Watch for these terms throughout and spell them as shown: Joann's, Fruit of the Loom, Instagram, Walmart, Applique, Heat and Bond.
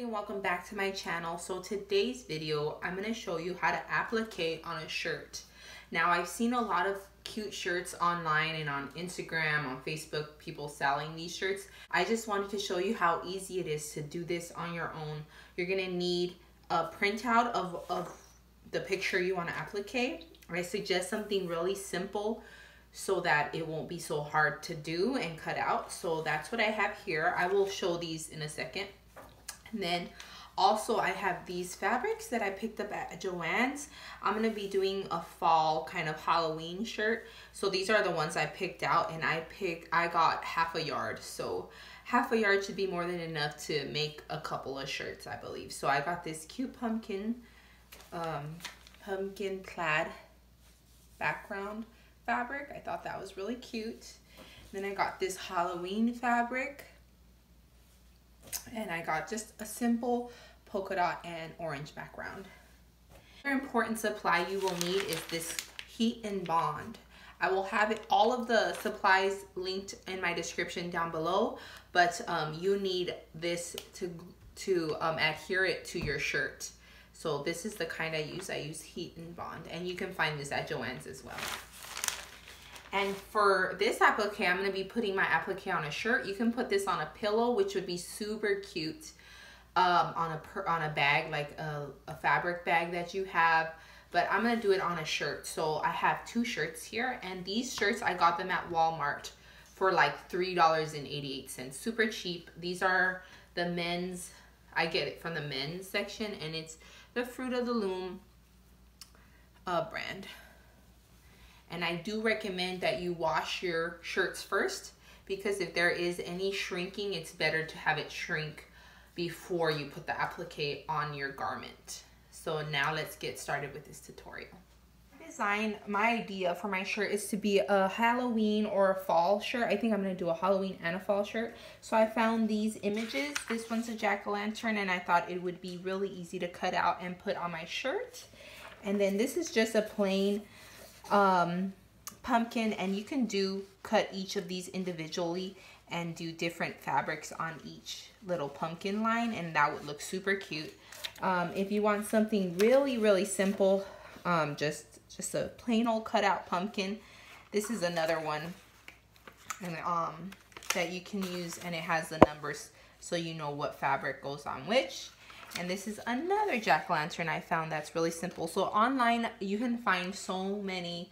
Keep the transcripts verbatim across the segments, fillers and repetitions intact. everybody and welcome back to my channel. So today's video, I'm going to show you how to applique on a shirt. Now I've seen a lot of cute shirts online and on Instagram, on Facebook, people selling these shirts. I just wanted to show you how easy it is to do this on your own. You're going to need a printout of, of the picture you want to applique. I suggest something really simple so that it won't be so hard to do and cut out. So that's what I have here. I will show these in a second. And then also I have these fabrics that I picked up at Joann's. I'm gonna be doing a fall kind of Halloween shirt. So these are the ones I picked out, and I picked, I got half a yard. So half a yard should be more than enough to make a couple of shirts, I believe. So I got this cute pumpkin, um, pumpkin plaid background fabric. I thought that was really cute. Then I got this Halloween fabric, and I got just a simple polka dot and orange background. Another important supply you will need is this Heat and Bond. I will have it, all of the supplies linked in my description down below, but um, you need this to, to um, adhere it to your shirt. So this is the kind I use. I use Heat and Bond, and you can find this at Joann's as well. And for this applique, I'm gonna be putting my applique on a shirt. You can put this on a pillow, which would be super cute, um, on a per, on a bag, like a, a fabric bag that you have. But I'm gonna do it on a shirt. So I have two shirts here, and these shirts, I got them at Walmart for like three dollars and eighty-eight cents, super cheap. These are the men's, I get it from the men's section, and it's the Fruit of the Loom uh, brand. And I do recommend that you wash your shirts first, because if there is any shrinking, it's better to have it shrink before you put the applique on your garment. So now let's get started with this tutorial. Design, my idea for my shirt is to be a Halloween or a fall shirt. I think I'm gonna do a Halloween and a fall shirt. So I found these images. This one's a jack-o'-lantern, and I thought it would be really easy to cut out and put on my shirt. And then this is just a plain um pumpkin, and you can do cut each of these individually and do different fabrics on each little pumpkin line, and that would look super cute. Um if you want something really really simple, um just just a plain old cutout pumpkin, this is another one, and um that you can use, and it has the numbers so you know what fabric goes on which. And this is another jack-o'-lantern I found that's really simple. So online you can find so many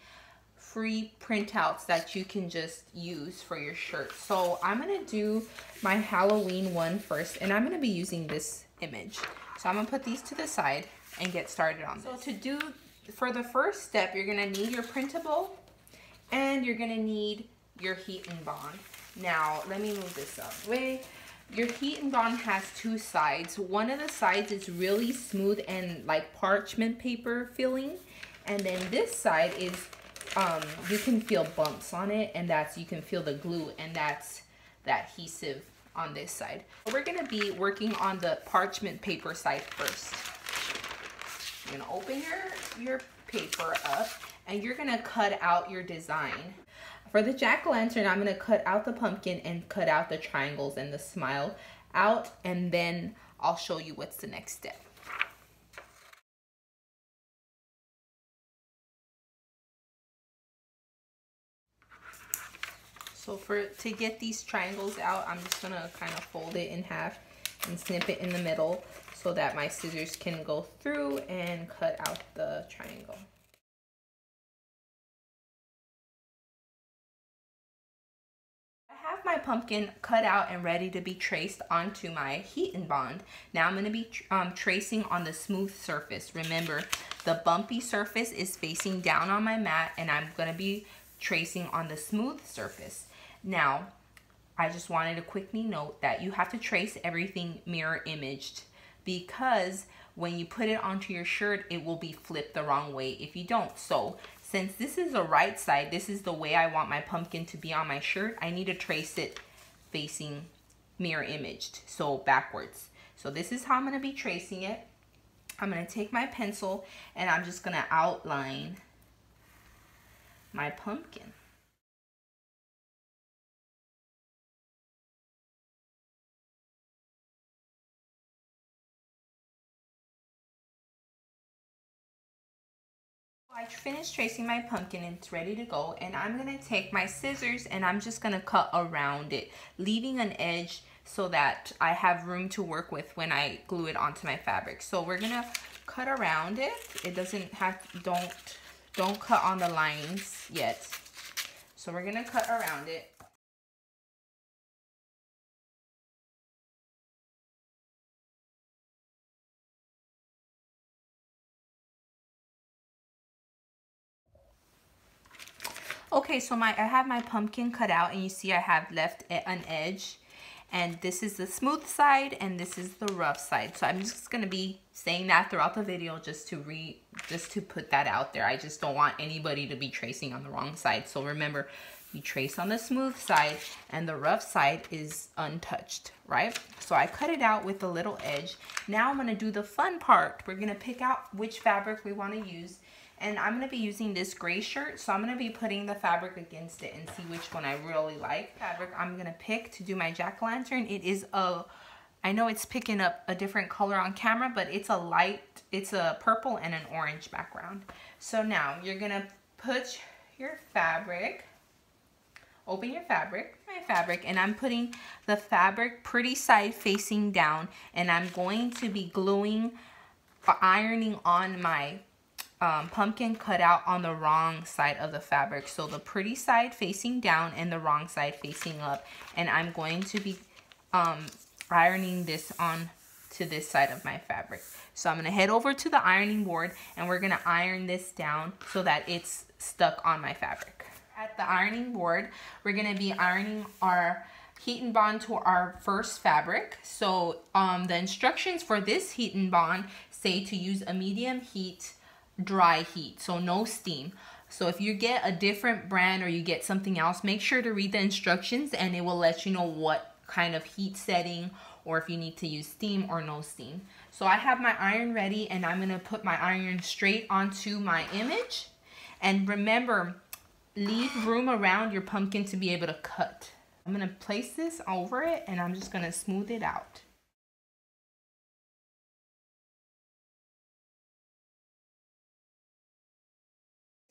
free printouts that you can just use for your shirt. So I'm gonna do my Halloween one first, and I'm gonna be using this image. So I'm gonna put these to the side and get started on this. So to do, for the first step, you're gonna need your printable, and you're gonna need your Heat and Bond. Now, let me move this up way. Your Heat and Bond has two sides. One of the sides is really smooth and like parchment paper feeling, and then this side is um you can feel bumps on it, and that's, you can feel the glue, and that's the adhesive on this side. We're gonna be working on the parchment paper side first. You're gonna open your your paper up, and you're gonna cut out your design. For the jack-o'-lantern, I'm gonna cut out the pumpkin and cut out the triangles and the smile out, and then I'll show you what's the next step. So for to get these triangles out, I'm just gonna kind of fold it in half and snip it in the middle so that my scissors can go through and cut out the triangle. My pumpkin cut out and ready to be traced onto my Heat and Bond. Now I'm going to be um, tracing on the smooth surface. Remember, the bumpy surface is facing down on my mat, and I'm going to be tracing on the smooth surface. Now, I just wanted to quickly note that you have to trace everything mirror imaged, because when you put it onto your shirt, it will be flipped the wrong way if you don't. So since this is the right side, this is the way I want my pumpkin to be on my shirt, I need to trace it facing mirror imaged, so backwards. So this is how I'm gonna be tracing it. I'm gonna take my pencil, and I'm just gonna outline my pumpkin. I finished tracing my pumpkin and it's ready to go, and I'm gonna take my scissors and I'm just gonna cut around it, leaving an edge so that I have room to work with when I glue it onto my fabric. So we're gonna cut around it. It doesn't have, don't don't cut on the lines yet. So we're gonna cut around it. Okay, so my I have my pumpkin cut out, and you see I have left an edge, and this is the smooth side and this is the rough side. So I'm just gonna be saying that throughout the video just to re just to put that out there. I just don't want anybody to be tracing on the wrong side. So remember, you trace on the smooth side and the rough side is untouched, right? So I cut it out with a little edge. Now I'm gonna do the fun part. We're gonna pick out which fabric we wanna use. And I'm gonna be using this gray shirt, so I'm gonna be putting the fabric against it and see which one I really like. Fabric I'm gonna pick to do my jack-o'-lantern. It is a, I know it's picking up a different color on camera, but it's a light, it's a purple and an orange background. So now you're gonna put your fabric, open your fabric, my fabric, and I'm putting the fabric pretty side facing down, and I'm going to be gluing, ironing on my Um, pumpkin cut out on the wrong side of the fabric. So the pretty side facing down and the wrong side facing up, and I'm going to be um, ironing this on to this side of my fabric. So I'm gonna head over to the ironing board and we're gonna iron this down so that it's stuck on my fabric. At the ironing board, we're gonna be ironing our Heat and Bond to our first fabric. So um, the instructions for this Heat and Bond say to use a medium heat, dry heat, so no steam. So if you get a different brand or you get something else, make sure to read the instructions and it will let you know what kind of heat setting, or if you need to use steam or no steam. So I have my iron ready and I'm gonna put my iron straight onto my image. And remember, leave room around your pumpkin to be able to cut. I'm gonna place this over it and I'm just gonna smooth it out.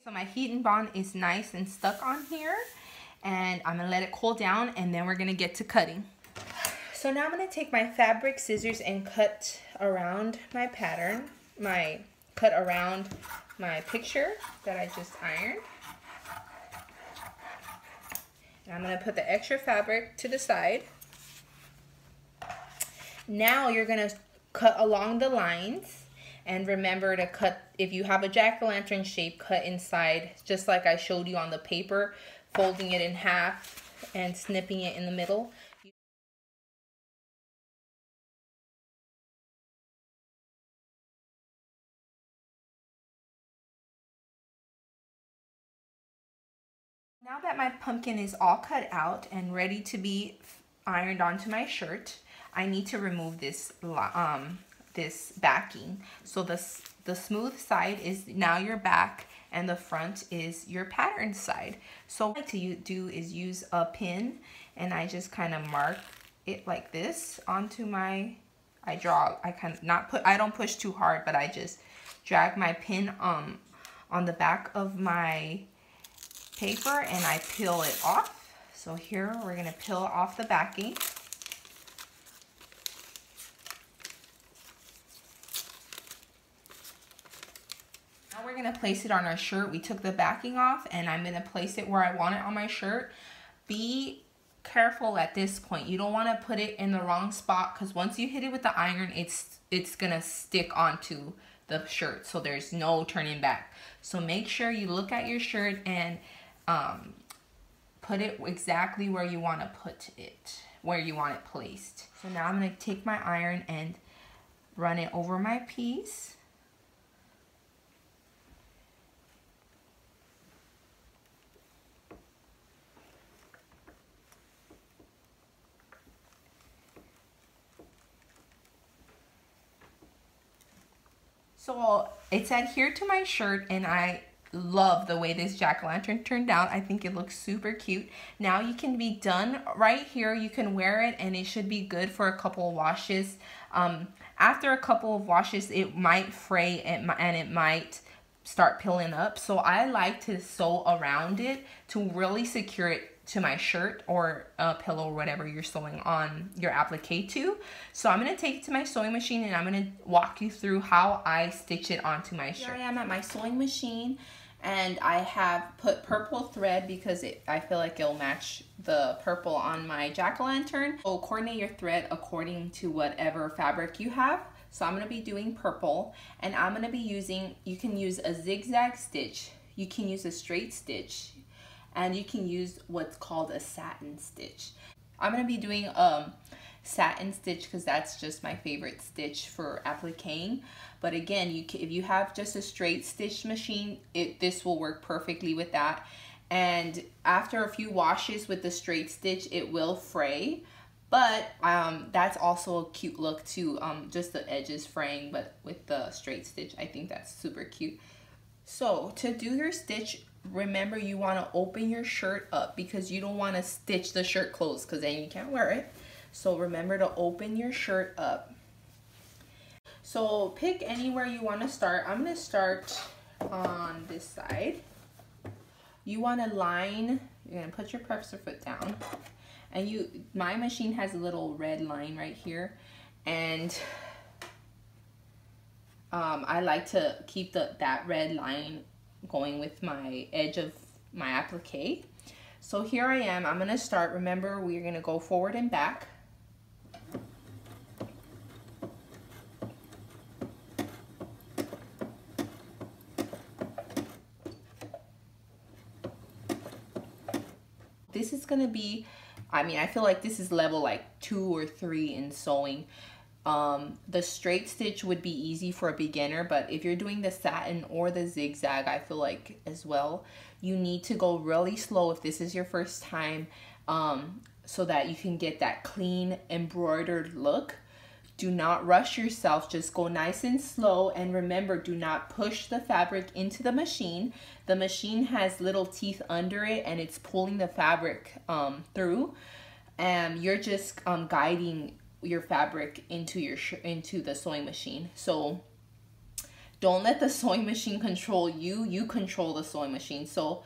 So my Heat and Bond is nice and stuck on here, and I'm gonna let it cool down and then we're gonna get to cutting. So now I'm gonna take my fabric scissors and cut around my pattern, my cut around my picture that I just ironed. And I'm gonna put the extra fabric to the side. Now you're gonna cut along the lines. And remember to cut, if you have a jack-o'-lantern shape, cut inside, just like I showed you on the paper, folding it in half and snipping it in the middle. Now that my pumpkin is all cut out and ready to be ironed onto my shirt, I need to remove this um, this backing. So the, the smooth side is now your back and the front is your pattern side. So what I like to do is use a pin, and I just kind of mark it like this onto my, I draw, I kind of not put, I don't push too hard, but I just drag my pin um on the back of my paper and I peel it off. So here we're gonna peel off the backing. We're gonna place it on our shirt. We took the backing off and I'm gonna place it where I want it on my shirt. Be careful at this point. You don't want to put it in the wrong spot, because once you hit it with the iron, it's it's gonna stick onto the shirt, so there's no turning back. So make sure you look at your shirt and um, put it exactly where you want to put it, where you want it placed. So now I'm gonna take my iron and run it over my piece. So it's adhered to my shirt and I love the way this jack-o'-lantern turned out. I think it looks super cute. Now you can be done right here. You can wear it and it should be good for a couple of washes. Um, after a couple of washes, it might fray and it might start peeling up. So I like to sew around it to really secure it to my shirt or a pillow or whatever you're sewing on your applique to. So I'm gonna take it to my sewing machine and I'm gonna walk you through how I stitch it onto my shirt. Here I am at my sewing machine and I have put purple thread because it, I feel like it'll match the purple on my jack-o'-lantern. So coordinate your thread according to whatever fabric you have. So I'm gonna be doing purple and I'm gonna be using, you can use a zigzag stitch, you can use a straight stitch, and you can use what's called a satin stitch. I'm gonna be doing um, satin stitch because that's just my favorite stitch for appliquing. But again, you can, if you have just a straight stitch machine, it this will work perfectly with that. And after a few washes with the straight stitch, it will fray. But um, that's also a cute look too, um, just the edges fraying, but with the straight stitch, I think that's super cute. So to do your stitch, remember you want to open your shirt up because you don't want to stitch the shirt closed because then you can't wear it. So remember to open your shirt up. So pick anywhere you want to start. I'm going to start on this side. You want to line, you're going to put your presser foot down, and you, my machine has a little red line right here, and um, I like to keep the that red line going with my edge of my applique. So here I am, I'm gonna start. Remember, we're gonna go forward and back. This is gonna be, I mean, I feel like this is level like two or three in sewing. Um, the straight stitch would be easy for a beginner, but if you're doing the satin or the zigzag, I feel like as well, you need to go really slow if this is your first time, um, so that you can get that clean embroidered look. Do not rush yourself, just go nice and slow, and remember, do not push the fabric into the machine. The machine has little teeth under it and it's pulling the fabric um, through, and you're just um, guiding your fabric into your sh into the sewing machine. So don't let the sewing machine control you, you control the sewing machine. So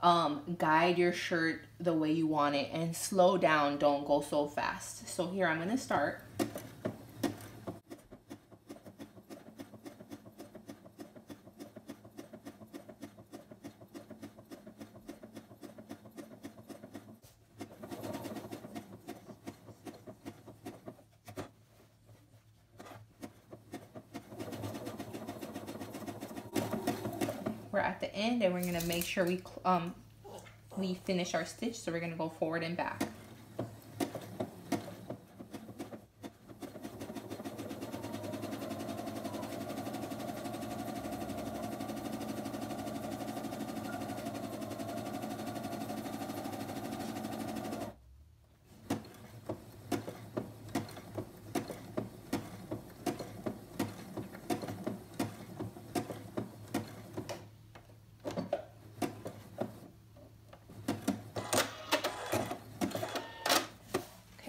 um, guide your shirt the way you want it and slow down, don't go so fast. So here I'm gonna start. We're at the end and we're going to make sure we um we finish our stitch, so we're going to go forward and back.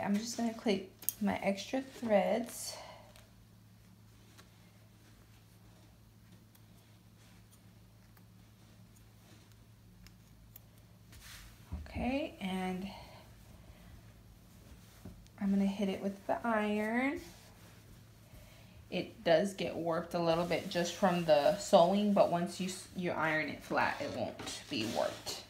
I'm just going to clip my extra threads. Okay, and I'm going to hit it with the iron. It does get warped a little bit just from the sewing, but once you, you iron it flat, it won't be warped.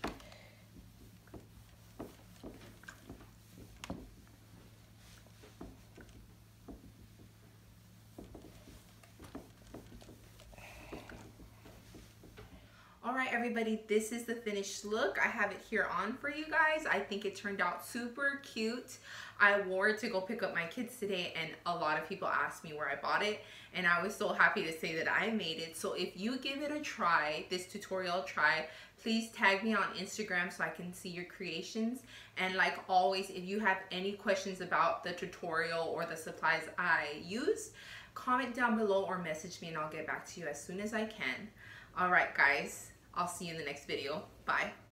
Everybody, this is the finished look. I have it here on for you guys. I think it turned out super cute. I wore it to go pick up my kids today, and a lot of people asked me where I bought it, and I was so happy to say that I made it. So if you give it a try, this tutorial try, please tag me on Instagram so I can see your creations. And like always, if you have any questions about the tutorial or the supplies I use, comment down below or message me and I'll get back to you as soon as I can. All right guys, I'll see you in the next video. Bye.